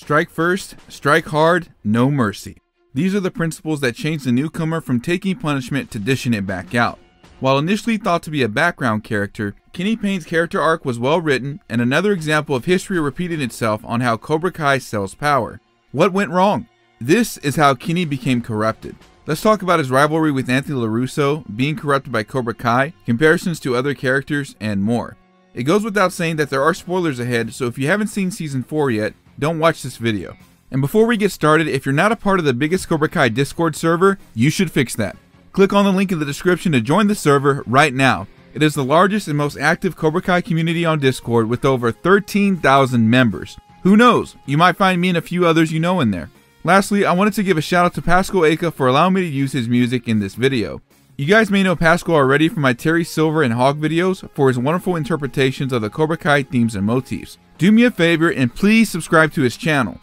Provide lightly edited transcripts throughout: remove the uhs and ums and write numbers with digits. Strike first, strike hard, no mercy. These are the principles that change the newcomer from taking punishment to dishing it back out. While initially thought to be a background character, Kenny Payne's character arc was well written and another example of history repeating itself on how Cobra Kai sells power. What went wrong? This is how Kenny became corrupted. Let's talk about his rivalry with Anthony LaRusso, being corrupted by Cobra Kai, comparisons to other characters, and more. It goes without saying that there are spoilers ahead, so if you haven't seen Season 4 yet, don't watch this video. And before we get started, if you're not a part of the biggest Cobra Kai Discord server, you should fix that. Click on the link in the description to join the server right now. It is the largest and most active Cobra Kai community on Discord with over 13,000 members. Who knows, you might find me and a few others you know in there. Lastly, I wanted to give a shout out to Pascal Aka for allowing me to use his music in this video. You guys may know Pascal already from my Terry Silver and Hawk videos for his wonderful interpretations of the Cobra Kai themes and motifs. Do me a favor and please subscribe to his channel.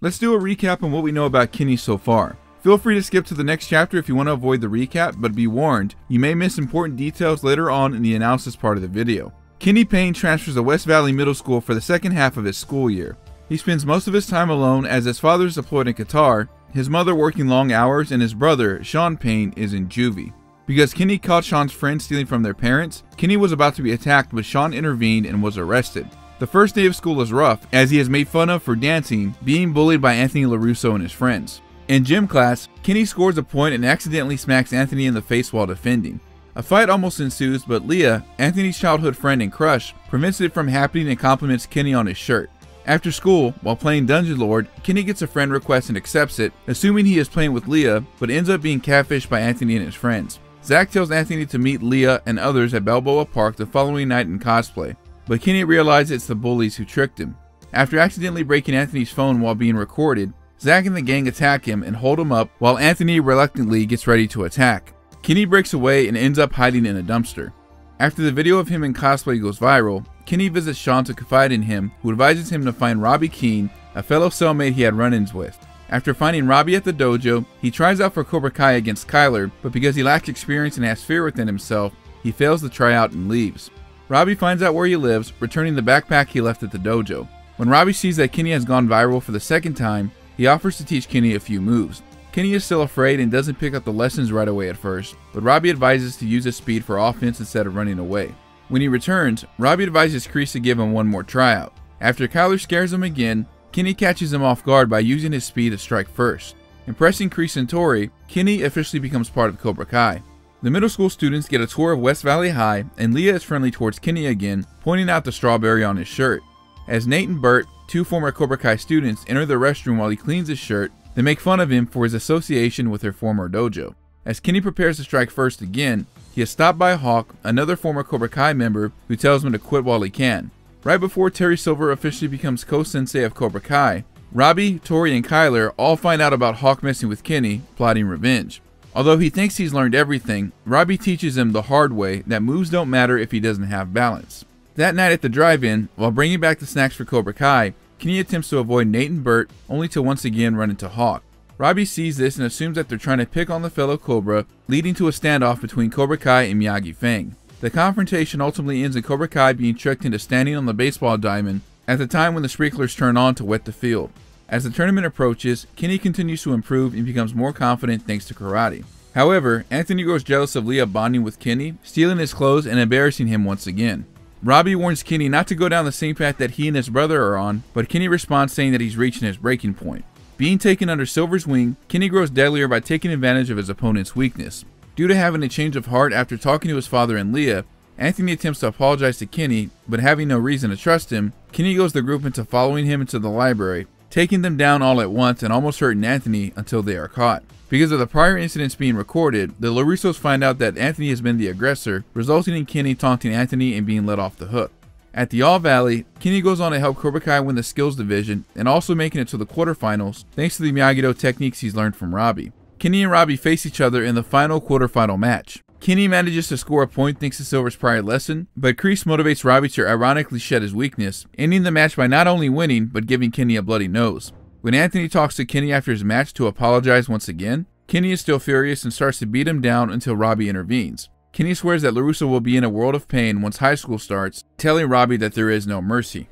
Let's do a recap on what we know about Kenny so far. Feel free to skip to the next chapter if you want to avoid the recap, but be warned, you may miss important details later on in the analysis part of the video. Kenny Payne transfers to West Valley Middle School for the second half of his school year. He spends most of his time alone as his father is deployed in Qatar, his mother working long hours, and his brother, Sean Payne, is in juvie. Because Kenny caught Sean's friends stealing from their parents, Kenny was about to be attacked, but Sean intervened and was arrested. The first day of school is rough, as he is made fun of for dancing, being bullied by Anthony LaRusso and his friends. In gym class, Kenny scores a point and accidentally smacks Anthony in the face while defending. A fight almost ensues, but Leah, Anthony's childhood friend and crush, prevents it from happening and compliments Kenny on his shirt. After school, while playing Dungeon Lord, Kenny gets a friend request and accepts it, assuming he is playing with Leah, but ends up being catfished by Anthony and his friends. Zach tells Anthony to meet Leah and others at Balboa Park the following night in cosplay, but Kenny realizes it's the bullies who tricked him. After accidentally breaking Anthony's phone while being recorded, Zach and the gang attack him and hold him up while Anthony reluctantly gets ready to attack. Kenny breaks away and ends up hiding in a dumpster. After the video of him in cosplay goes viral, Kenny visits Sean to confide in him, who advises him to find Robby Keene, a fellow cellmate he had run-ins with. After finding Robby at the dojo, he tries out for Cobra Kai against Kyler, but because he lacks experience and has fear within himself, he fails the tryout and leaves. Robby finds out where he lives, returning the backpack he left at the dojo. When Robby sees that Kenny has gone viral for the second time, he offers to teach Kenny a few moves. Kenny is still afraid and doesn't pick up the lessons right away at first, but Robby advises to use his speed for offense instead of running away. When he returns, Robby advises Kreese to give him one more tryout. After Kyler scares him again, Kenny catches him off guard by using his speed to strike first. Impressing Kreese and Tori, Kenny officially becomes part of Cobra Kai. The middle school students get a tour of West Valley High, and Leah is friendly towards Kenny again, pointing out the strawberry on his shirt. As Nate and Bert, two former Cobra Kai students, enter the restroom while he cleans his shirt, they make fun of him for his association with their former dojo. As Kenny prepares to strike first again, he is stopped by Hawk, another former Cobra Kai member, who tells him to quit while he can. Right before Terry Silver officially becomes co-sensei of Cobra Kai, Robby, Tori, and Kyler all find out about Hawk messing with Kenny, plotting revenge. Although he thinks he's learned everything, Robby teaches him the hard way that moves don't matter if he doesn't have balance. That night at the drive-in, while bringing back the snacks for Cobra Kai, Kenny attempts to avoid Nate and Bert, only to once again run into Hawk. Robby sees this and assumes that they're trying to pick on the fellow Cobra, leading to a standoff between Cobra Kai and Miyagi Fang. The confrontation ultimately ends in Cobra Kai being tricked into standing on the baseball diamond at the time when the sprinklers turn on to wet the field. As the tournament approaches, Kenny continues to improve and becomes more confident thanks to karate. However, Anthony grows jealous of Leah bonding with Kenny, stealing his clothes and embarrassing him once again. Robby warns Kenny not to go down the same path that he and his brother are on, but Kenny responds saying that he's reaching his breaking point. Being taken under Silver's wing, Kenny grows deadlier by taking advantage of his opponent's weakness. Due to having a change of heart after talking to his father and Leah, Anthony attempts to apologize to Kenny, but having no reason to trust him, Kenny goes the group into following him into the library, taking them down all at once and almost hurting Anthony until they are caught. Because of the prior incidents being recorded, the LaRussos find out that Anthony has been the aggressor, resulting in Kenny taunting Anthony and being let off the hook. At the All Valley, Kenny goes on to help Cobra Kai win the skills division and also making it to the quarterfinals thanks to the Miyagi-Do techniques he's learned from Robby. Kenny and Robby face each other in the final quarterfinal match. Kenny manages to score a point thanks to Silver's prior lesson, but Kreese motivates Robby to ironically shed his weakness, ending the match by not only winning, but giving Kenny a bloody nose. When Anthony talks to Kenny after his match to apologize once again, Kenny is still furious and starts to beat him down until Robby intervenes. Kenny swears that LaRusso will be in a world of pain once high school starts, telling Robby that there is no mercy.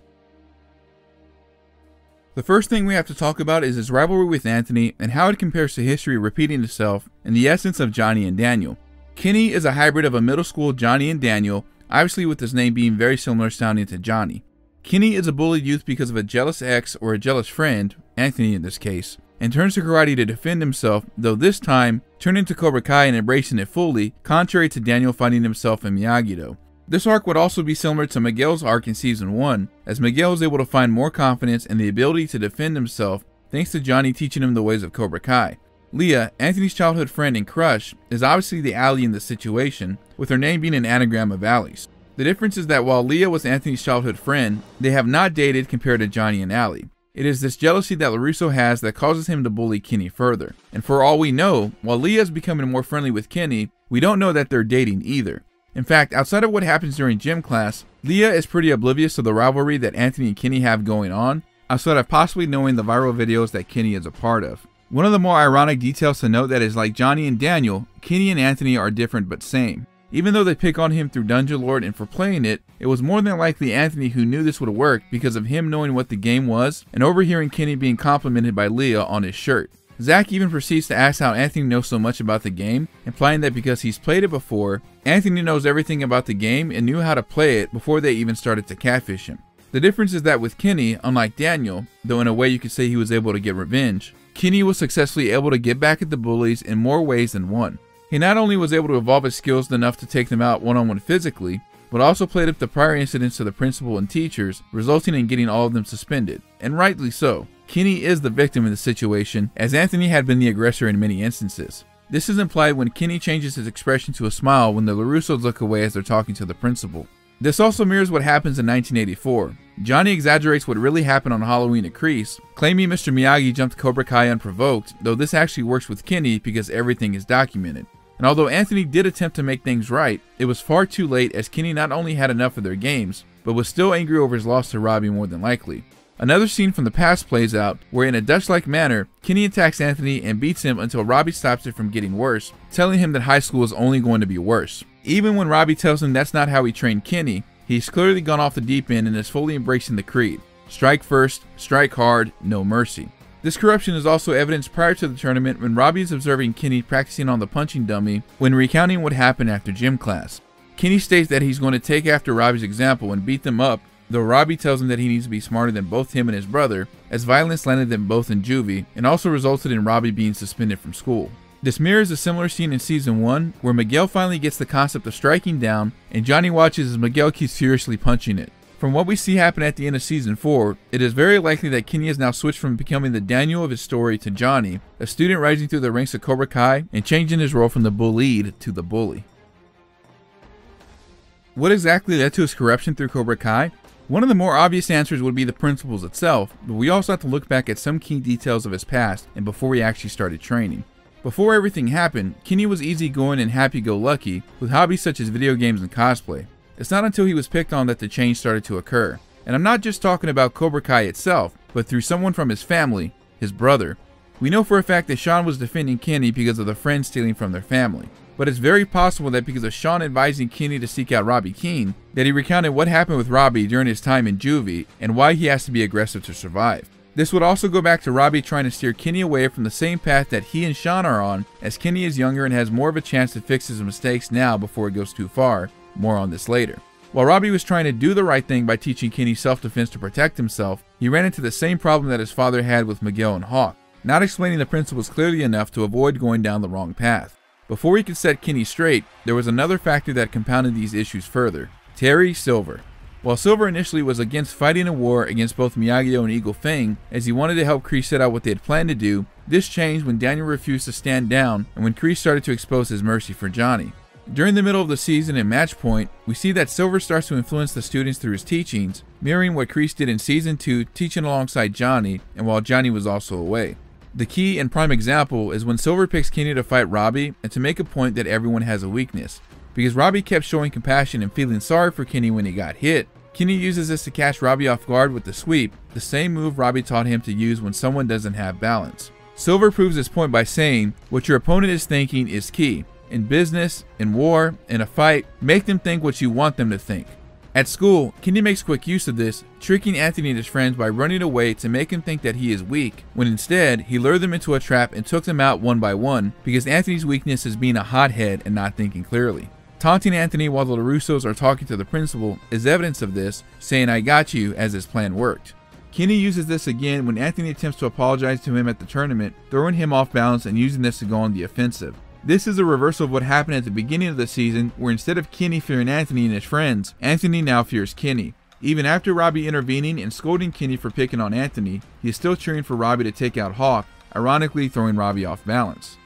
The first thing we have to talk about is his rivalry with Anthony and how it compares to history repeating itself in the essence of Johnny and Daniel. Kenny is a hybrid of a middle school Johnny and Daniel, obviously with his name being very similar sounding to Johnny. Kenny is a bullied youth because of a jealous ex or a jealous friend, Anthony in this case, and turns to karate to defend himself, though this time turning to Cobra Kai and embracing it fully, contrary to Daniel finding himself in Miyagi-Do. This arc would also be similar to Miguel's arc in Season 1, as Miguel is able to find more confidence and the ability to defend himself thanks to Johnny teaching him the ways of Cobra Kai. Leah, Anthony's childhood friend and crush, is obviously the alley in this situation, with her name being an anagram of alleys. The difference is that while Leah was Anthony's childhood friend, they have not dated compared to Johnny and Allie. It is this jealousy that LaRusso has that causes him to bully Kenny further. And for all we know, while Leah is becoming more friendly with Kenny, we don't know that they're dating either. In fact, outside of what happens during gym class, Leah is pretty oblivious to the rivalry that Anthony and Kenny have going on, outside of possibly knowing the viral videos that Kenny is a part of. One of the more ironic details to note that is like Johnny and Daniel, Kenny and Anthony are different but same. Even though they pick on him through Dungeon Lord and for playing it, it was more than likely Anthony who knew this would work because of him knowing what the game was and overhearing Kenny being complimented by Leah on his shirt. Zach even proceeds to ask how Anthony knows so much about the game, implying that because he's played it before, Anthony knows everything about the game and knew how to play it before they even started to catfish him. The difference is that with Kenny, unlike Daniel, though in a way you could say he was able to get revenge, Kenny was successfully able to get back at the bullies in more ways than one. He not only was able to evolve his skills enough to take them out one-on-one physically, but also played up the prior incidents to the principal and teachers, resulting in getting all of them suspended, and rightly so. Kenny is the victim in the situation, as Anthony had been the aggressor in many instances. This is implied when Kenny changes his expression to a smile when the LaRussos look away as they're talking to the principal. This also mirrors what happens in 1984. Johnny exaggerates what really happened on Halloween at Kreese, claiming Mr. Miyagi jumped Cobra Kai unprovoked, though this actually works with Kenny because everything is documented. And although Anthony did attempt to make things right, it was far too late as Kenny not only had enough of their games, but was still angry over his loss to Robby more than likely. Another scene from the past plays out, where in a Dutch-like manner, Kenny attacks Anthony and beats him until Robby stops it from getting worse, telling him that high school is only going to be worse. Even when Robby tells him that's not how he trained Kenny, he's clearly gone off the deep end and is fully embracing the creed. Strike first, strike hard, no mercy. This corruption is also evidenced prior to the tournament when Robby is observing Kenny practicing on the punching dummy when recounting what happened after gym class. Kenny states that he's going to take after Robby's example and beat them up, though Robby tells him that he needs to be smarter than both him and his brother, as violence landed them both in juvie and also resulted in Robby being suspended from school. This mirrors a similar scene in Season 1, where Miguel finally gets the concept of striking down, and Johnny watches as Miguel keeps furiously punching it. From what we see happen at the end of Season 4, it is very likely that Kenny has now switched from becoming the Daniel of his story to Johnny, a student rising through the ranks of Cobra Kai and changing his role from the bullied to the bully. What exactly led to his corruption through Cobra Kai? One of the more obvious answers would be the principles itself, but we also have to look back at some key details of his past and before he actually started training. Before everything happened, Kenny was easygoing and happy-go-lucky with hobbies such as video games and cosplay. It's not until he was picked on that the change started to occur. And I'm not just talking about Cobra Kai itself, but through someone from his family, his brother. We know for a fact that Sean was defending Kenny because of the friends stealing from their family. But it's very possible that because of Sean advising Kenny to seek out Robby Keene, that he recounted what happened with Robby during his time in juvie and why he has to be aggressive to survive. This would also go back to Robby trying to steer Kenny away from the same path that he and Sean are on, as Kenny is younger and has more of a chance to fix his mistakes now before it goes too far. More on this later. While Robby was trying to do the right thing by teaching Kenny self-defense to protect himself, he ran into the same problem that his father had with Miguel and Hawk, not explaining the principles clearly enough to avoid going down the wrong path. Before he could set Kenny straight, there was another factor that compounded these issues further: Terry Silver. While Silver initially was against fighting a war against both Miyagi-Do and Eagle Fang, as he wanted to help Kreese set out what they had planned to do, this changed when Daniel refused to stand down and when Kreese started to expose his mercy for Johnny. During the middle of the season in Match Point, we see that Silver starts to influence the students through his teachings, mirroring what Kreese did in Season 2 teaching alongside Johnny and while Johnny was also away. The key and prime example is when Silver picks Kenny to fight Robby and to make a point that everyone has a weakness. Because Robby kept showing compassion and feeling sorry for Kenny when he got hit, Kenny uses this to catch Robby off guard with the sweep, the same move Robby taught him to use when someone doesn't have balance. Silver proves this point by saying, "What your opponent is thinking is key," in business, in war, in a fight. Make them think what you want them to think. At school, Kenny makes quick use of this, tricking Anthony and his friends by running away to make him think that he is weak, when instead, he lured them into a trap and took them out one by one, because Anthony's weakness is being a hothead and not thinking clearly. Taunting Anthony while the LaRussos are talking to the principal is evidence of this, saying "I got you" as his plan worked. Kenny uses this again when Anthony attempts to apologize to him at the tournament, throwing him off balance and using this to go on the offensive. This is a reversal of what happened at the beginning of the season, where instead of Kenny fearing Anthony and his friends, Anthony now fears Kenny. Even after Robby intervening and scolding Kenny for picking on Anthony, he is still cheering for Robby to take out Hawk, ironically throwing Robby off balance.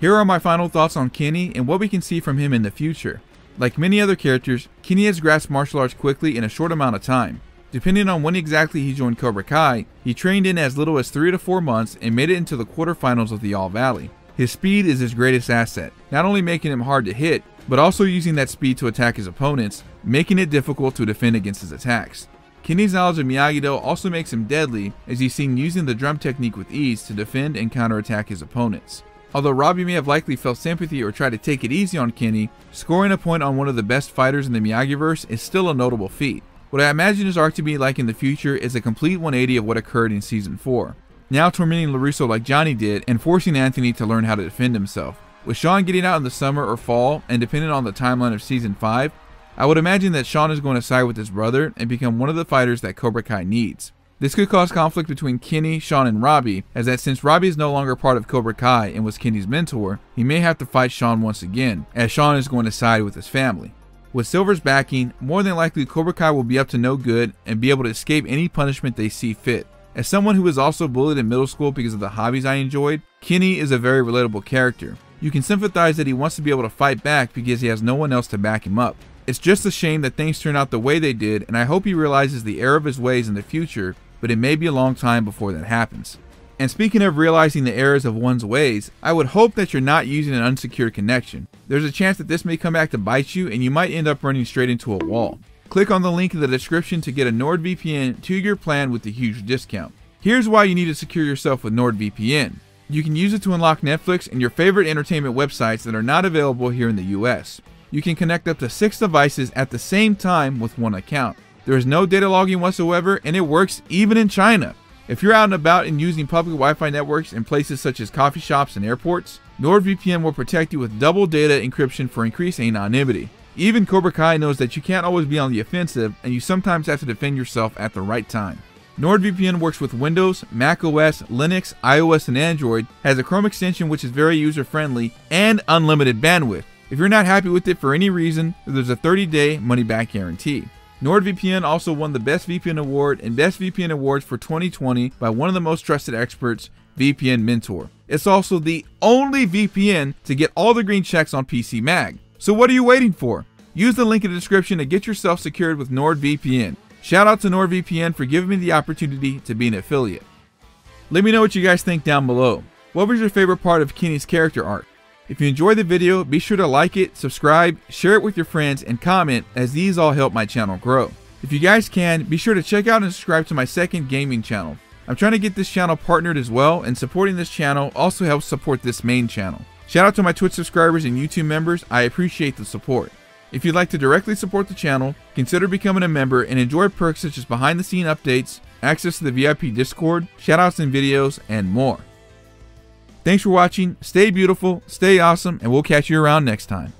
Here are my final thoughts on Kenny and what we can see from him in the future. Like many other characters, Kenny has grasped martial arts quickly in a short amount of time. Depending on when exactly he joined Cobra Kai, he trained in as little as 3 to 4 months and made it into the quarterfinals of the All Valley. His speed is his greatest asset, not only making him hard to hit, but also using that speed to attack his opponents, making it difficult to defend against his attacks. Kenny's knowledge of Miyagi-Do also makes him deadly, as he's seen using the drum technique with ease to defend and counterattack his opponents. Although Robby may have likely felt sympathy or tried to take it easy on Kenny, scoring a point on one of the best fighters in the Miyagi-verse is still a notable feat. What I imagine his arc to be like in the future is a complete 180 of what occurred in Season 4. Now tormenting LaRusso like Johnny did and forcing Anthony to learn how to defend himself. With Sean getting out in the summer or fall, and depending on the timeline of Season 5, I would imagine that Sean is going to side with his brother and become one of the fighters that Cobra Kai needs. This could cause conflict between Kenny, Sean, and Robby, as that since Robby is no longer part of Cobra Kai and was Kenny's mentor, he may have to fight Sean once again, as Sean is going to side with his family. With Silver's backing, more than likely Cobra Kai will be up to no good and be able to escape any punishment they see fit. As someone who was also bullied in middle school because of the hobbies I enjoyed, Kenny is a very relatable character. You can sympathize that he wants to be able to fight back because he has no one else to back him up. It's just a shame that things turned out the way they did, and I hope he realizes the error of his ways in the future, but it may be a long time before that happens. And speaking of realizing the errors of one's ways, I would hope that you're not using an unsecured connection. There's a chance that this may come back to bite you and you might end up running straight into a wall. Click on the link in the description to get a NordVPN 2-year plan with a huge discount. Here's why you need to secure yourself with NordVPN. You can use it to unlock Netflix and your favorite entertainment websites that are not available here in the US. You can connect up to 6 devices at the same time with one account. There is no data logging whatsoever, and it works even in China. If you're out and about and using public Wi-Fi networks in places such as coffee shops and airports, NordVPN will protect you with double data encryption for increased anonymity. Even Cobra Kai knows that you can't always be on the offensive, and you sometimes have to defend yourself at the right time. NordVPN works with Windows, Mac OS, Linux, iOS, and Android, has a Chrome extension which is very user-friendly, and unlimited bandwidth. If you're not happy with it for any reason, there's a 30-day money-back guarantee. NordVPN also won the Best VPN Award and Best VPN Awards for 2020 by one of the most trusted experts, VPN Mentor. It's also the only VPN to get all the green checks on PC Mag. So what are you waiting for? Use the link in the description to get yourself secured with NordVPN. Shout out to NordVPN for giving me the opportunity to be an affiliate. Let me know what you guys think down below. What was your favorite part of Kenny's character arc? If you enjoyed the video, be sure to like it, subscribe, share it with your friends, and comment, as these all help my channel grow. If you guys can, be sure to check out and subscribe to my second gaming channel. I'm trying to get this channel partnered as well, and supporting this channel also helps support this main channel. Shout out to my Twitch subscribers and YouTube members, I appreciate the support. If you'd like to directly support the channel, consider becoming a member and enjoy perks such as behind the scene updates, access to the VIP Discord, shoutouts and videos, and more. Thanks for watching, stay beautiful, stay awesome, and we'll catch you around next time.